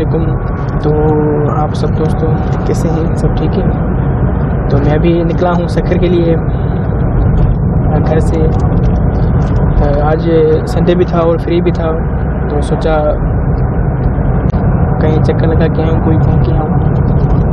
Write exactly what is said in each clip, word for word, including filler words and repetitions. वालेकुम। तो आप सब दोस्तों कैसे हैं, सब ठीक है? तो मैं अभी निकला हूँ सक्खर के लिए घर से। आज संडे भी था और फ्री भी था, तो सोचा कहीं चक्कर लगा के आऊँ, कोई घूम के आऊँ।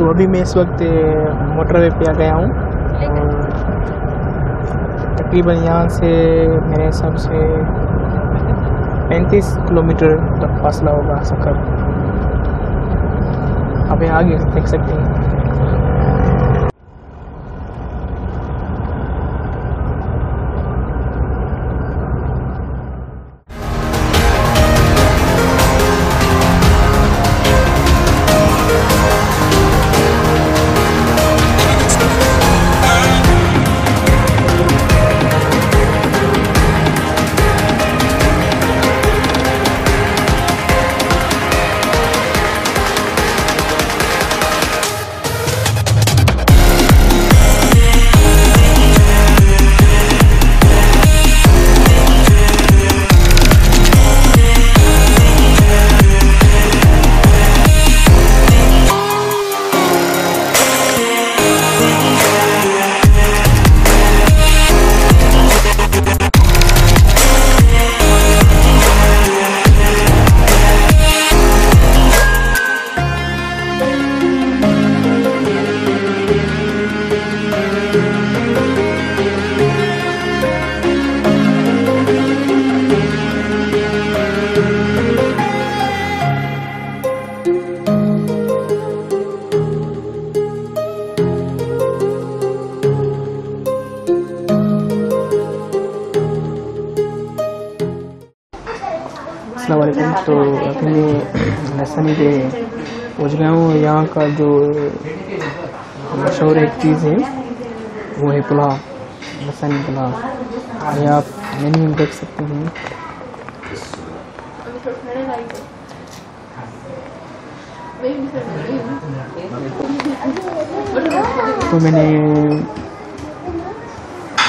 तो अभी मैं इस वक्त मोटरवे पे आ गया हूँ। तकरीबन यहाँ से मेरे हिसाब से पैंतीस किलोमीटर तक फासला होगा सक्खर। अब यहाँ आगे देख सकते हैं। अस्सलामुअलैकुम। तो अभी मैं लस्सानी पे पहुँच गया हूँ। यहाँ का जो मशहूर एक चीज़ है वो है पुलाव, लस्सानी पुलाव। ये आप मेन्यू देख सकते हैं। तो मैंने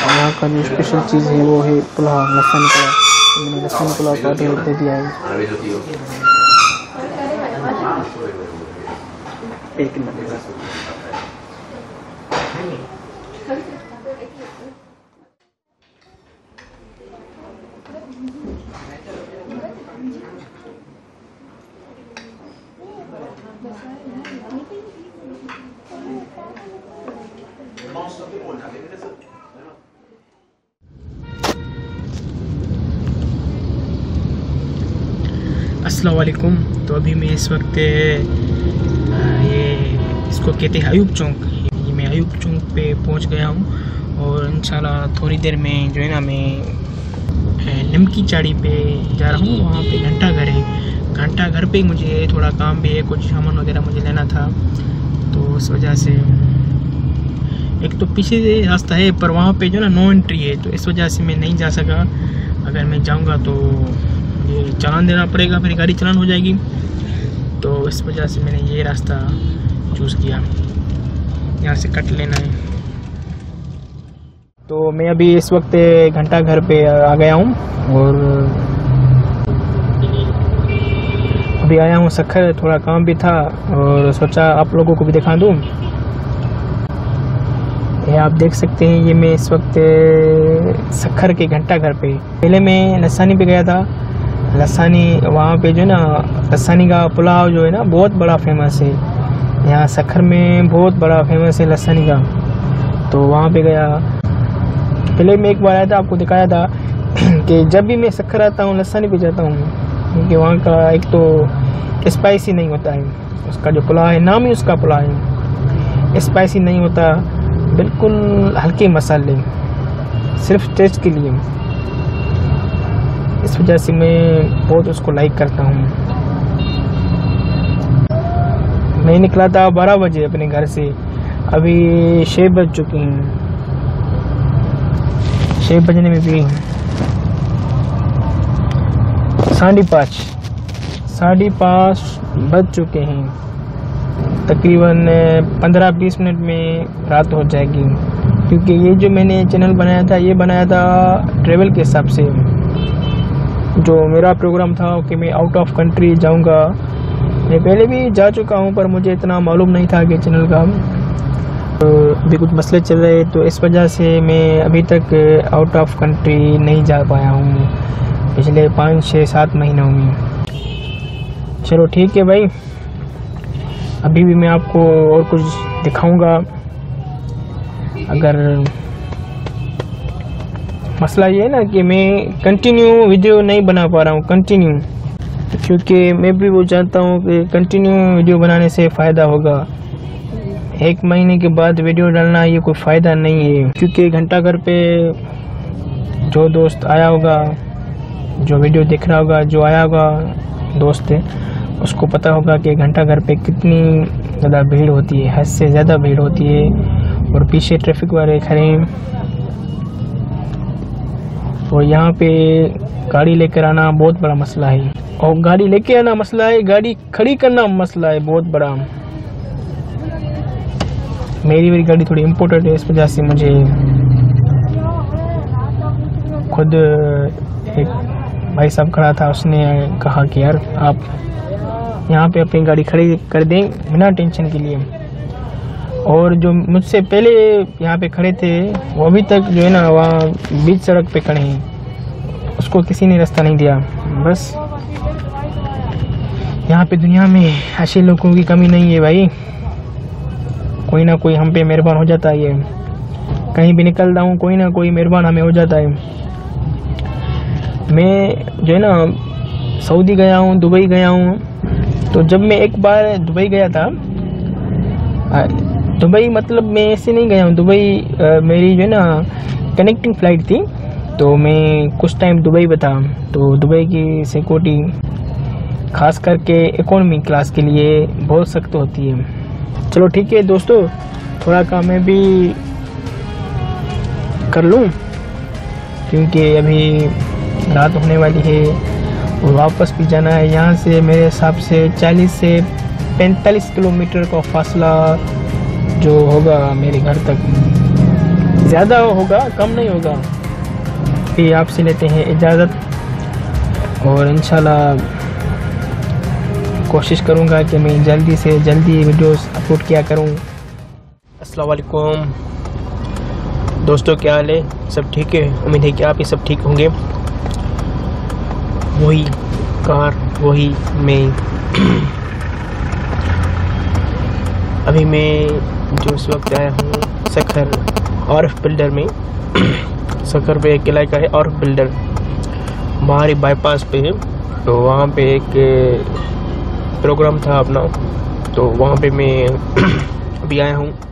यहाँ का जो स्पेशल चीज़ है वो है पुलाव, लस्सानी पुलाव। मैंने लस्सानी पुलाव का ऑर्डर दे दिया है। अस्सलामुअलैकुम। तो अभी मैं इस वक्त ये इसको कहते हैं अयूब चौक, ये मैं अयूब चौक पे पहुंच गया हूं। और इंशाल्लाह थोड़ी देर में जो है ना मैं लिमकी चाड़ी पे जा रहा हूं। वहां पे घंटा घर है, घंटा घर पे मुझे थोड़ा काम भी है, कुछ सामान वगैरह मुझे लेना था। तो उस वजह से एक तो पीछे से रास्ता है पर वहाँ पर जो ना नो एंट्री है, तो इस वजह से मैं नहीं जा सका। अगर मैं जाऊँगा तो ये चालान देना पड़ेगा, फिर गाड़ी चालान हो जाएगी। तो इस वजह से मैंने ये रास्ता चूज़ किया, यहाँ से कट लेना है। तो मैं अभी इस वक्त घंटा घर पे आ गया हूँ और अभी आया हूँ सक्खर, थोड़ा काम भी था और सोचा आप लोगों को भी दिखा दूँ। ये आप देख सकते हैं, ये मैं इस वक्त सक्खर के घंटा घर पे। पहले मैं लसानी पे गया था। लसानी वहाँ पे जो है ना, लसानी का पुलाव जो है ना बहुत बड़ा फेमस है, यहाँ सक्खर में बहुत बड़ा फेमस है लसानी का। तो वहाँ पे गया, पहले मैं एक बार आया था, आपको दिखाया था कि जब भी मैं सक्खर आता हूँ लसानी पे जाता हूँ, क्योंकि वहाँ का एक तो स्पाइसी नहीं होता है, उसका जो पुलाव है, नाम ही उसका पुलाव है, स्पाइसी नहीं होता, बिल्कुल हल्के मसाले, सिर्फ टेस्ट के लिए। इस वजह से मैं बहुत उसको लाइक करता हूँ। मैं निकला था बारह बजे अपने घर से, अभी छः बज चुके हैं, छः बजने में भी साढ़े पाँच साढ़े पाँच बज चुके हैं। तकरीबन पंद्रह बीस मिनट में रात हो जाएगी, क्योंकि ये जो मैंने चैनल बनाया था, ये बनाया था ट्रैवल के हिसाब से। जो मेरा प्रोग्राम था कि मैं आउट ऑफ कंट्री जाऊंगा, मैं पहले भी जा चुका हूं, पर मुझे इतना मालूम नहीं था कि चैनल का तो भी कुछ मसले चल रहे, तो इस वजह से मैं अभी तक आउट ऑफ कंट्री नहीं जा पाया हूँ पिछले पाँच छः सात महीनों में। चलो ठीक है भाई, अभी भी मैं आपको और कुछ दिखाऊंगा। अगर मसला ये है ना कि मैं कंटिन्यू वीडियो नहीं बना पा रहा हूँ कंटिन्यू, क्योंकि मैं भी वो जानता हूँ कि कंटिन्यू वीडियो बनाने से फ़ायदा होगा। एक महीने के बाद वीडियो डालना ये कोई फ़ायदा नहीं है, क्योंकि घंटा घर पे जो दोस्त आया होगा, जो वीडियो देख रहा होगा, जो आया होगा दोस्त, उसको पता होगा कि घंटा घर पे कितनी ज़्यादा भीड़ होती है, हद से ज़्यादा भीड़ होती है, और पीछे ट्रैफिक वाले खड़े हैं, और यहाँ पे गाड़ी लेकर आना बहुत बड़ा मसला है, और गाड़ी लेके आना मसला है, गाड़ी खड़ी करना मसला है बहुत बड़ा। मेरी मेरी गाड़ी थोड़ी इम्पोर्टेंट है, इस वजह से मुझे खुद एक भाई साहब खड़ा था, उसने कहा कि यार आप यहाँ पे अपनी गाड़ी खड़ी कर दें बिना टेंशन के लिए। और जो मुझसे पहले यहाँ पे खड़े थे, वो अभी तक जो है ना वहाँ बीच सड़क पे खड़े हैं, उसको किसी ने रास्ता नहीं दिया। बस यहाँ पे दुनिया में अच्छे लोगों की कमी नहीं है भाई, कोई ना कोई हम पे मेहरबान हो जाता है, कहीं भी निकलता हूँ कोई ना कोई मेहरबान हमें हो जाता है। मैं जो है ना सऊदी गया हूँ, दुबई गया हूँ, तो जब मैं एक बार दुबई गया था, दुबई मतलब मैं ऐसे नहीं गया हूँ, दुबई मेरी जो है ना कनेक्टिंग फ़्लाइट थी, तो मैं कुछ टाइम दुबई बता। तो दुबई की सिक्योरिटी ख़ास करके इकोनॉमी क्लास के लिए बहुत सख्त होती है। चलो ठीक है दोस्तों, थोड़ा काम मैं भी कर लूँ, क्योंकि अभी रात होने वाली है और वापस भी जाना है। यहाँ से मेरे हिसाब से चालीस से पैंतालीस किलोमीटर का फासला जो होगा मेरे घर तक, ज़्यादा होगा कम नहीं होगा। फिर आपसे लेते हैं इजाज़त, और इंशाल्लाह कोशिश करूँगा कि मैं जल्दी से जल्दी वीडियोस अपलोड किया करूँ। अस्सलाम वालेकुम दोस्तों, क्या हाल है, सब ठीक है? उम्मीद है कि आप ये सब ठीक होंगे। वही कार, वही मैं। अभी मैं जो इस वक्त आया हूँ सक्खर और बिल्डर में, सक्खर पे एक इलाका है और बिल्डर, बाहरी बाईपास पे है। तो वहाँ पे एक प्रोग्राम था अपना, तो वहाँ पे मैं अभी आया हूँ।